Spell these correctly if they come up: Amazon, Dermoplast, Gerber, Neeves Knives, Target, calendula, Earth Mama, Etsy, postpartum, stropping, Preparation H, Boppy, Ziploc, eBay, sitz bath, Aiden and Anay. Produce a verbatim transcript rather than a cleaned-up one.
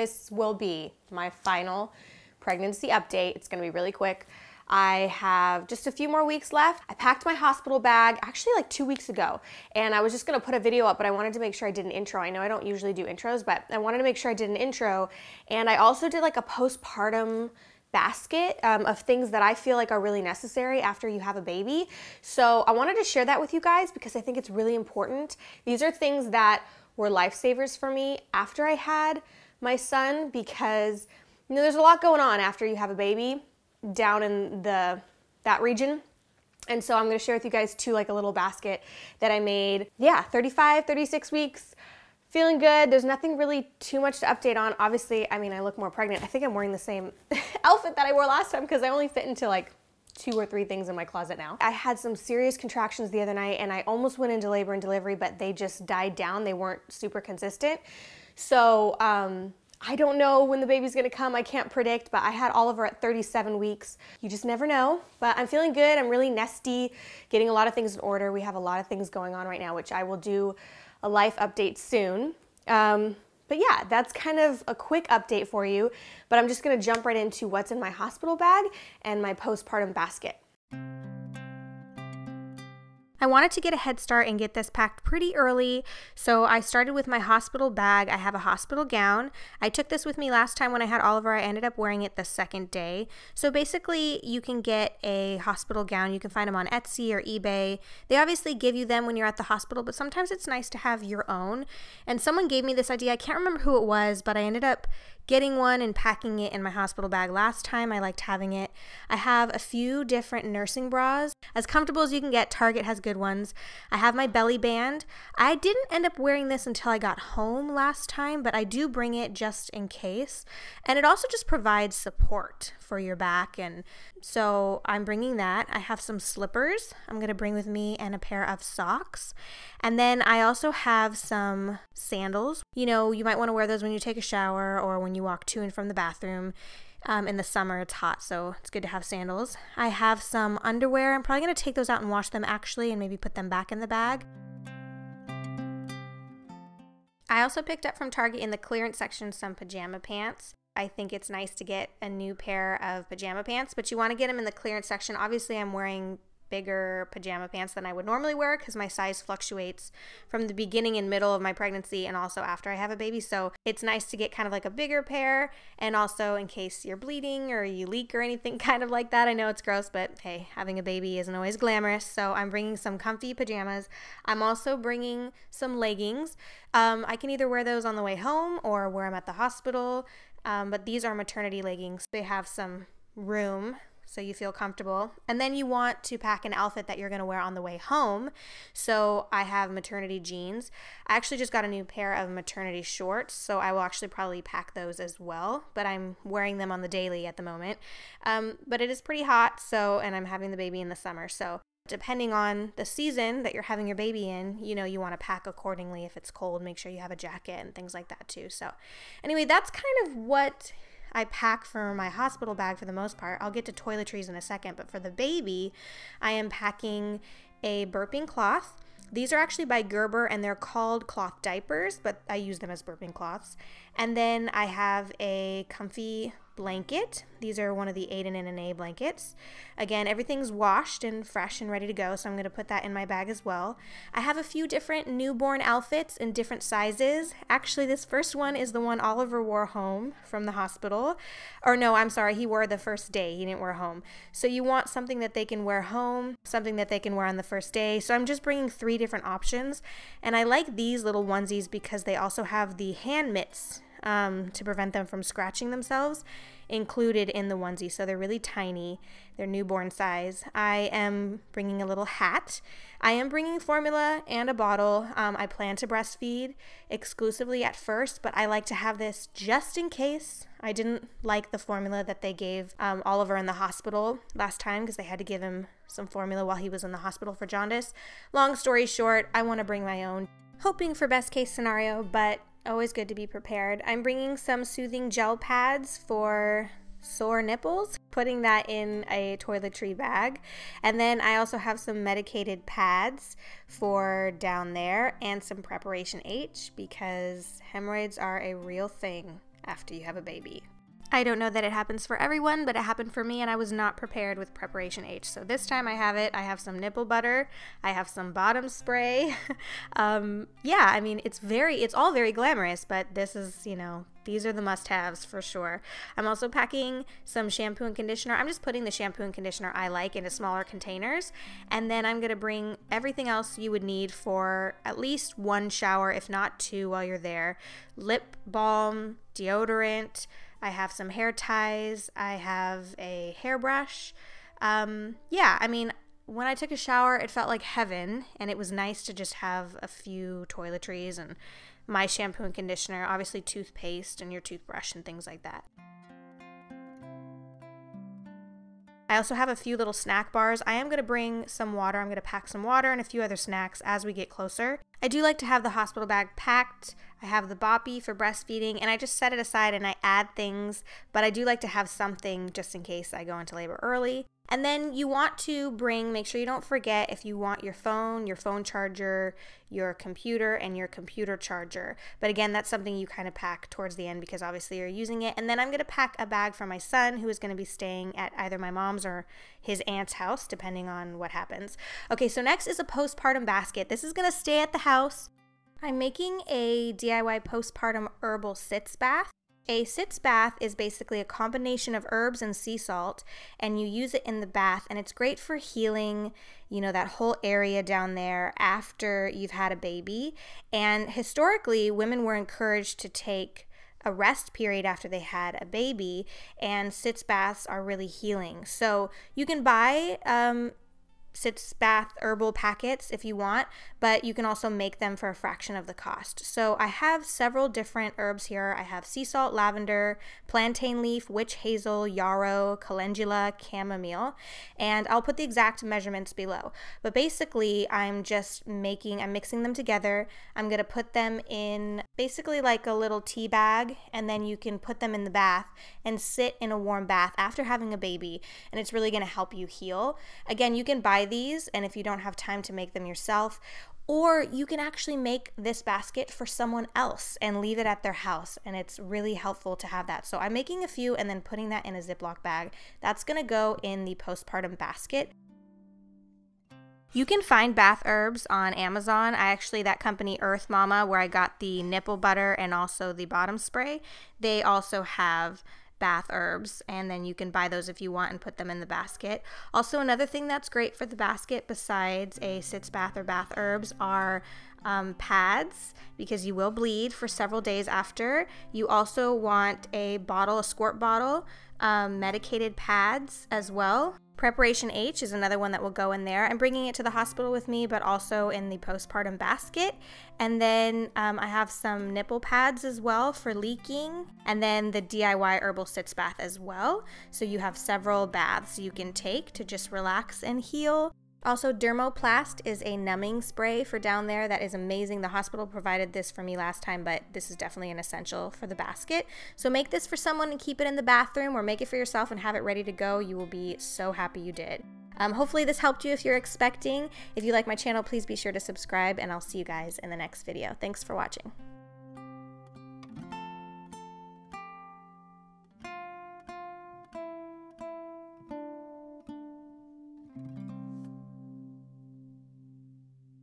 this will be my final pregnancy update. It's gonna be really quick. I have just a few more weeks left. I packed my hospital bag actually like two weeks ago, and I was just gonna put a video up, but I wanted to make sure I did an intro. I know I don't usually do intros, but I wanted to make sure I did an intro. And I also did like a postpartum basket um, of things that I feel like are really necessary after you have a baby. So I wanted to share that with you guys because I think it's really important. These are things that were lifesavers for me after I had my son, because you know, there's a lot going on after you have a baby down in the that region. And so I'm gonna share with you guys too, like a little basket that I made. Yeah, thirty-five, thirty-six weeks, feeling good. There's nothing really too much to update on. Obviously, I mean, I look more pregnant. I think I'm wearing the same outfit that I wore last time because I only fit into like two or three things in my closet now. I had some serious contractions the other night and I almost went into labor and delivery, but they just died down. They weren't super consistent. So, um, I don't know when the baby's gonna come, I can't predict, but I had Oliver at thirty-seven weeks. You just never know, but I'm feeling good, I'm really nesty, getting a lot of things in order. We have a lot of things going on right now, which I will do a life update soon. Um, but yeah, that's kind of a quick update for you, but I'm just gonna jump right into what's in my hospital bag and my postpartum basket. I wanted to get a head start and get this packed pretty early, so I started with my hospital bag. I have a hospital gown. I took this with me last time when I had Oliver. I ended up wearing it the second day. So basically, you can get a hospital gown. You can find them on Etsy or eBay. They obviously give you them when you're at the hospital, but sometimes it's nice to have your own. And someone gave me this idea. I can't remember who it was, but I ended up getting one and packing it in my hospital bag last time. I liked having it. I have a few different nursing bras. As comfortable as you can get, Target has good ones. I have my belly band. I didn't end up wearing this until I got home last time, but I do bring it just in case. And it also just provides support for your back, and so I'm bringing that. I have some slippers I'm gonna bring with me and a pair of socks. And then I also have some sandals. You know, you might wanna wear those when you take a shower or when you walk to and from the bathroom. Um, in the summer, it's hot, so it's good to have sandals. I have some underwear. I'm probably going to take those out and wash them actually, and maybe put them back in the bag. I also picked up from Target in the clearance section some pajama pants. I think it's nice to get a new pair of pajama pants, but you want to get them in the clearance section. Obviously, I'm wearing bigger pajama pants than I would normally wear because my size fluctuates from the beginning and middle of my pregnancy and also after I have a baby. So it's nice to get kind of like a bigger pair, and also in case you're bleeding or you leak or anything kind of like that. I know it's gross, but hey, having a baby isn't always glamorous. So I'm bringing some comfy pajamas. I'm also bringing some leggings. Um, I can either wear those on the way home or where I'm at the hospital, um, but these are maternity leggings. They have some room, so you feel comfortable. And then you want to pack an outfit that you're gonna wear on the way home. So I have maternity jeans. I actually just got a new pair of maternity shorts, so I will actually probably pack those as well, but I'm wearing them on the daily at the moment. Um, but it is pretty hot, so, and I'm having the baby in the summer, so depending on the season that you're having your baby in, you know, you want to pack accordingly. If it's cold, make sure you have a jacket and things like that too. So anyway, that's kind of what I pack for my hospital bag for the most part. I'll get to toiletries in a second, but for the baby, I am packing a burping cloth. These are actually by Gerber, and they're called cloth diapers, but I use them as burping cloths. And then I have a comfy blanket. These are one of the Aiden and Anay blankets. Again, everything's washed and fresh and ready to go, so I'm going to put that in my bag as well. I have a few different newborn outfits in different sizes. Actually, this first one is the one Oliver wore home from the hospital. Or no, I'm sorry, he wore the first day. He didn't wear home. So you want something that they can wear home, something that they can wear on the first day. So I'm just bringing three different options. And I like these little onesies because they also have the hand mitts Um, to prevent them from scratching themselves included in the onesie. So they're really tiny. They're newborn size. I am bringing a little hat. I am bringing formula and a bottle. Um, I plan to breastfeed exclusively at first, but I like to have this just in case. I didn't like the formula that they gave um, Oliver in the hospital last time because they had to give him some formula while he was in the hospital for jaundice. Long story short, I want to bring my own, hoping for best case scenario, but always good to be prepared. I'm bringing some soothing gel pads for sore nipples, putting that in a toiletry bag. And then I also have some medicated pads for down there and some Preparation H because hemorrhoids are a real thing. after you have a baby. I don't know that it happens for everyone, but it happened for me and I was not prepared with Preparation H. So this time I have it. I have some nipple butter. I have some bottom spray. um, yeah, I mean, it's very, it's all very glamorous, but this is, you know, these are the must-haves for sure. I'm also packing some shampoo and conditioner. I'm just putting the shampoo and conditioner I like into smaller containers. And then I'm going to bring everything else you would need for at least one shower, if not two while you're there. Lip balm, deodorant, I have some hair ties, I have a hairbrush. Um, yeah, I mean, when I took a shower, it felt like heaven, and it was nice to just have a few toiletries and my shampoo and conditioner, obviously toothpaste and your toothbrush and things like that. I also have a few little snack bars. I am going to bring some water. I'm going to pack some water and a few other snacks as we get closer. I do like to have the hospital bag packed. I have the Boppy for breastfeeding, and I just set it aside and I add things, but I do like to have something just in case I go into labor early. And then you want to bring, make sure you don't forget if you want your phone, your phone charger, your computer, and your computer charger. But again, that's something you kind of pack towards the end because obviously you're using it. And then I'm going to pack a bag for my son who is going to be staying at either my mom's or his aunt's house, depending on what happens. Okay, so next is a postpartum basket. This is going to stay at the house. I'm making a D I Y postpartum herbal sitz bath. A sitz bath is basically a combination of herbs and sea salt, and you use it in the bath, and it's great for healing, you know, that whole area down there after you've had a baby. And historically, women were encouraged to take a rest period after they had a baby, and sitz baths are really healing. So you can buy um, sitz bath herbal packets if you want, but you can also make them for a fraction of the cost. So I have several different herbs here. I have sea salt, lavender, plantain leaf, witch hazel, yarrow, calendula, chamomile, and I'll put the exact measurements below. But basically I'm just making, I'm mixing them together. I'm going to put them in basically like a little tea bag, and then you can put them in the bath and sit in a warm bath after having a baby, and it's really going to help you heal. Again, you can buy these, and if you don't have time to make them yourself, or you can actually make this basket for someone else and leave it at their house, and it's really helpful to have that. So I'm making a few and then putting that in a Ziploc bag. That's going to go in the postpartum basket. You can find bath herbs on Amazon. I actually, that company Earth Mama, where I got the nipple butter and also the bottom spray, they also have bath herbs, and then you can buy those if you want and put them in the basket. Also, another thing that's great for the basket besides a sitz bath or bath herbs are um, pads, because you will bleed for several days after. You also want a bottle, a squirt bottle, um, medicated pads as well. Preparation H is another one that will go in there. I'm bringing it to the hospital with me, but also in the postpartum basket. And then um, I have some nipple pads as well for leaking, and then the D I Y herbal sitz bath as well. So you have several baths you can take to just relax and heal. Also, Dermoplast is a numbing spray for down there that is amazing. The hospital provided this for me last time, but this is definitely an essential for the basket. So make this for someone and keep it in the bathroom, or make it for yourself and have it ready to go. You will be so happy you did. Um, hopefully this helped you if you're expecting. If you like my channel, please be sure to subscribe, and I'll see you guys in the next video. Thanks for watching.